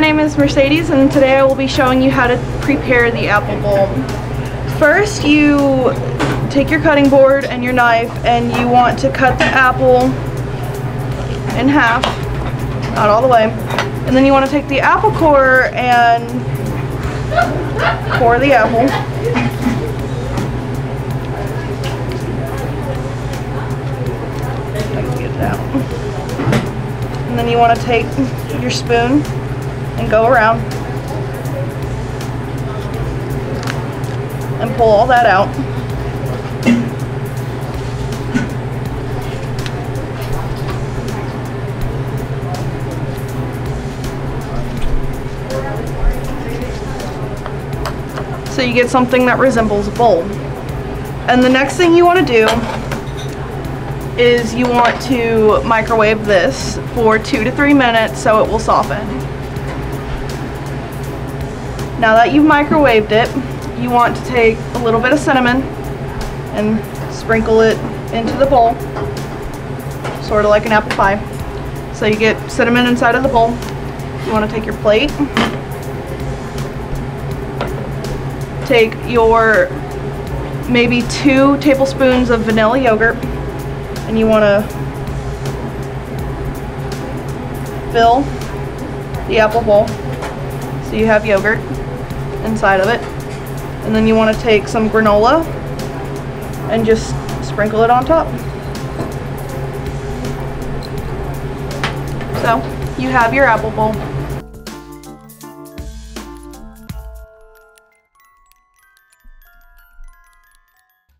my name is Mercedes, and today I will be showing you how to prepare the apple bulb. First, you take your cutting board and your knife, and you want to cut the apple in half, not all the way, and then you want to take the apple core and core the apple. I can get it out. And then you want to take your spoon and go around and pull all that out. So you get something that resembles a bulb. And the next thing you want to do is you want to microwave this for 2 to 3 minutes so it will soften. Now that you've microwaved it, you want to take a little bit of cinnamon and sprinkle it into the bowl, sort of like an apple pie. So you get cinnamon inside of the bowl. You want to take your plate, take your maybe 2 tablespoons of vanilla yogurt, and you want to fill the apple bowl so you have yogurt inside of it. And then you want to take some granola and just sprinkle it on top. So you have your apple bowl.